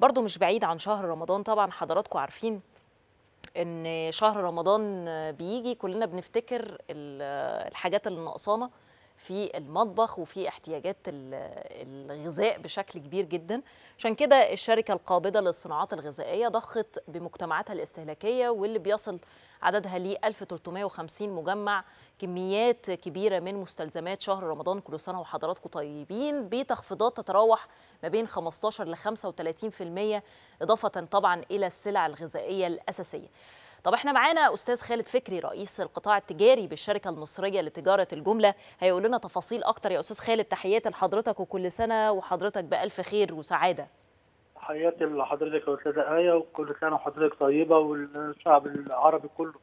برضو مش بعيد عن شهر رمضان. طبعا حضراتكم عارفين ان شهر رمضان بيجي كلنا بنفتكر الحاجات اللي ناقصانا في المطبخ وفي احتياجات الغذاء بشكل كبير جدا. عشان كده الشركة القابضة للصناعات الغذائية ضخت بمجتمعاتها الاستهلاكية واللي بيصل عددها ل 1350 مجمع، كميات كبيرة من مستلزمات شهر رمضان. كل سنة وحضراتكم طيبين، بتخفيضات تتراوح ما بين 15 ل 35%، إضافة طبعا إلى السلع الغذائية الأساسية. طب احنا معانا استاذ خالد فكري رئيس القطاع التجاري بالشركه المصريه لتجاره الجمله، هيقول لنا تفاصيل اكتر. يا استاذ خالد تحياتي لحضرتك وكل سنه وحضرتك بالف خير وسعاده. تحياتي لحضرتك يا استاذه ايه وكل سنه وحضرتك طيبه والشعب العربي كله.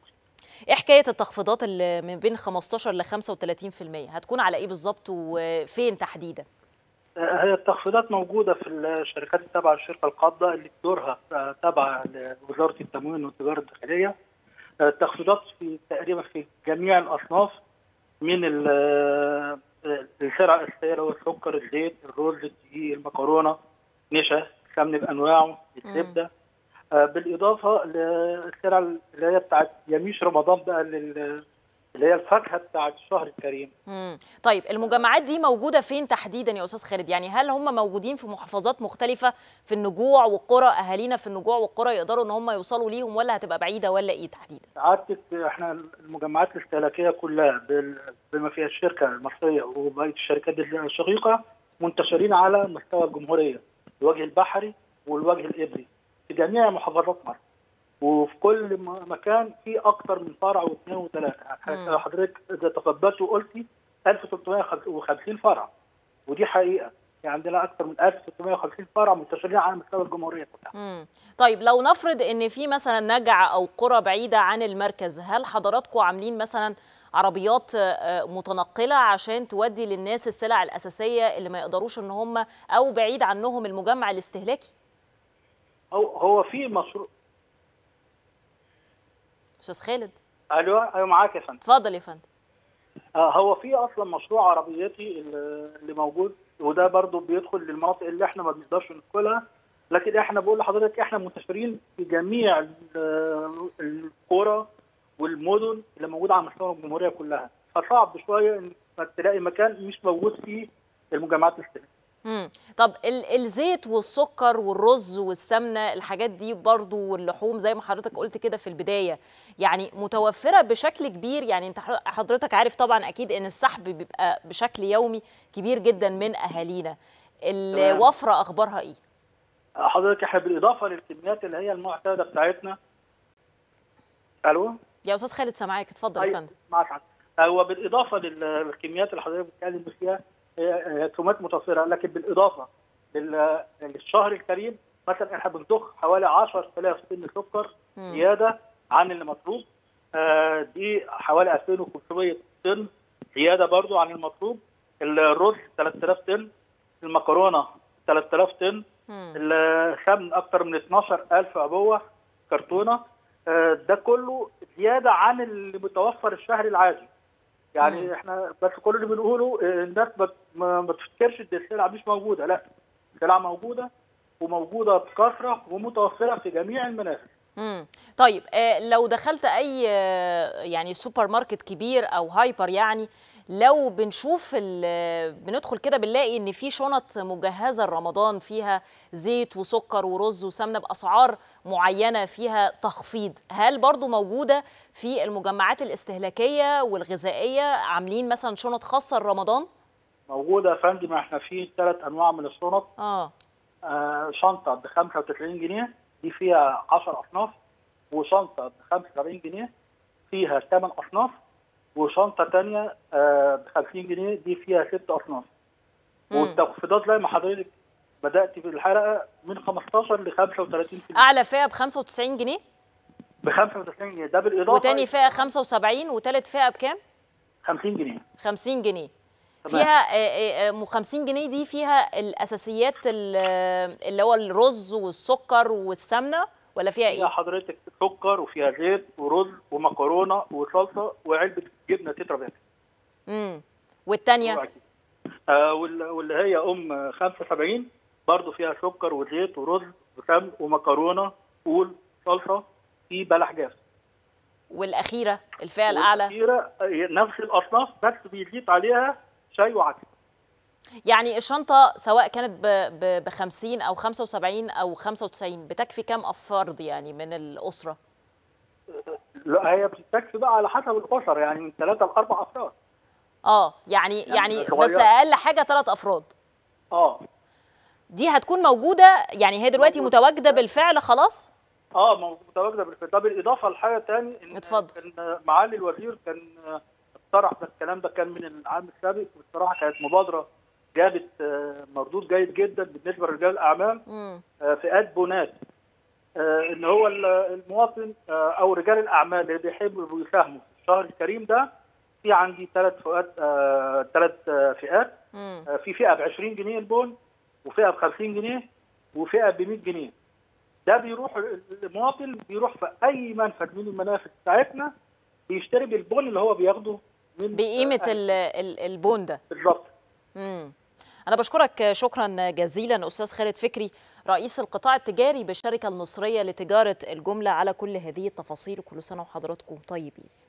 ايه حكايه التخفيضات اللي من بين 15 ل 35%؟ هتكون على ايه بالظبط وفين تحديدا؟ هي التخفيضات موجوده في الشركات التابعه للشركه القابضه اللي دورها تابعه لوزاره التموين والتجاره الداخليه. التخفيضات في تقريبا في جميع الاصناف من السلع الاساسيه اللي هو السكر، الزيت، الرز، الدقيق، المكرونه، نشا، السمن بانواعه، الزبده، بالاضافه للسلع اللي هي بتاعت يميش رمضان بقى اللي هي الفاكهه بتاعت الشهر الكريم. طيب المجمعات دي موجوده فين تحديدا يا استاذ خالد؟ يعني هل هم موجودين في محافظات مختلفه في النجوع والقرى، اهالينا في النجوع والقرى يقدروا ان هم يوصلوا ليهم، ولا هتبقى بعيده، ولا ايه تحديدا؟ سعادتك احنا المجمعات الاستهلاكيه كلها بما فيها الشركه المصريه وبقيه الشركات الشقيقه منتشرين على مستوى الجمهوريه، الوجه البحري والوجه الابري في جميع محافظات مصر، وفي كل مكان في اكثر من فرع واثنين وثلاثه. حضرتك اذا تفضلت وقلتي 1350 فرع، ودي حقيقه، يعني عندنا اكثر من 1350 فرع منتشرين على مستوى الجمهوريه كلها. طيب لو نفرض ان في مثلا نجع او قرى بعيده عن المركز، هل حضراتكم عاملين مثلا عربيات متنقله عشان تودي للناس السلع الاساسيه اللي ما يقدروش ان هم او بعيد عنهم المجمع الاستهلاكي؟ هو في مشروع. استاذ خالد ايوه معاك يا فندم. اتفضل يا فندم. هو في اصلا مشروع عربيتي اللي موجود، وده برضو بيدخل للمناطق اللي احنا ما بنقدرش ندخلها، لكن احنا بقول لحضرتك احنا منتشرين في جميع القرى والمدن اللي موجوده على مستوى الجمهوريه كلها، فصعب شويه انك تلاقي مكان مش موجود فيه المجمعات الاستهلاكيه. طب الزيت والسكر والرز والسمنه، الحاجات دي برضو واللحوم زي ما حضرتك قلت كده في البدايه، يعني متوفره بشكل كبير. يعني انت حضرتك عارف طبعا اكيد ان السحب بيبقى بشكل يومي كبير جدا من اهالينا، الوفره اخبارها ايه؟ حضرتك احنا بالاضافه للكميات اللي هي المعتاده بتاعتنا. الو يا استاذ خالد سامعاك، اتفضل يا فندم. معاك. هو بالاضافه للكميات اللي حضرتك بتتكلم فيها رسومات متوفره، لكن بالاضافه للشهر الكريم مثلا احنا بنضخ حوالي 10000 طن سكر زياده عن اللي مطلوب، دي حوالي 2500 طن زياده برضو عن المطلوب، الرز 3000 طن، المكرونه 3000 طن، السمن اكثر من 12000 عبوه كرتونه، ده كله زياده عن اللي متوفر الشهر العادي. يعني احنا بس كل اللي بنقوله الناس ما تفتكرش ان السلعه مش موجوده، لا السلعه موجوده وموجوده بكثره ومتوفره في جميع المنافذ. طيب لو دخلت اي يعني سوبر ماركت كبير او هايبر، يعني لو بنشوف بندخل كده بنلاقي ان في شنط مجهزه لرمضان فيها زيت وسكر ورز وسمنه باسعار معينه فيها تخفيض، هل برضو موجوده في المجمعات الاستهلاكيه والغذائيه؟ عاملين مثلا شنط خاصه لرمضان؟ موجوده يا فندم، احنا في 3 انواع من الشنط. شنطه ب 95 جنيه دي فيها 10 اصناف، وشنطه ب 45 جنيه فيها 8 اصناف، وشنطه ثانيه ب 50 جنيه دي فيها 6 اصناف. والتخفيضات زي ما حضرتك بدات في الحلقه من 15 ل 35%. اعلى فئه ب 95 جنيه؟ ب 95 جنيه ده بالاضافه، وثاني فئه 75، وثالث فئه بكام؟ 50 جنيه. 50 جنيه فيها 50 جنيه دي فيها الاساسيات اللي هو الرز والسكر والسمنه، ولا فيها ايه؟ فيها حضرتك سكر وفيها زيت ورز ومكرونه وصلصه وعلبه جبنه تترا باك. والثانيه واللي هي 75 برضو فيها سكر وزيت ورز وسمن ومكرونه فول صلصه في بلح جاف. والاخيره الفئه الاعلى؟ الاخيره نفس الاصناف بس بيزيد عليها شاي وعسل. يعني الشنطه سواء كانت ب 50 او 75 او 95 بتكفي كام فرد يعني من الاسره؟ لا هي بتكفي بقى على حسب الاسره، يعني من 3 ل 4 افراد. يعني بس اقل حاجه 3 افراد. دي هتكون موجوده، يعني هي دلوقتي متواجده بالفعل خلاص؟ متواجده بالفعل. ده بالاضافه لحاجه ثاني، ان معالي الوزير كان اقترح، بس الكلام ده كان من العام السابق، والصراحه كانت مبادره جابت مردود جيد جدا بالنسبه لرجال الاعمال، فئات بونات، ان هو المواطن او رجال الاعمال اللي بيحبوا يساهموا في الشهر الكريم ده. في عندي 3 فئات، في فئه ب 20 جنيه البون، وفئه ب 50 جنيه وفئه ب 100 جنيه. ده بيروح المواطن، بيروح في اي منفذ من المنافذ بتاعتنا بيشتري بالبون اللي هو بياخده من بقيمه البون ده بالظبط. انا بشكرك شكرا جزيلا استاذ خالد فكري، رئيس القطاع التجاري بالشركه المصريه لتجاره الجمله، على كل هذه التفاصيل، وكل سنه وحضراتكم طيبين.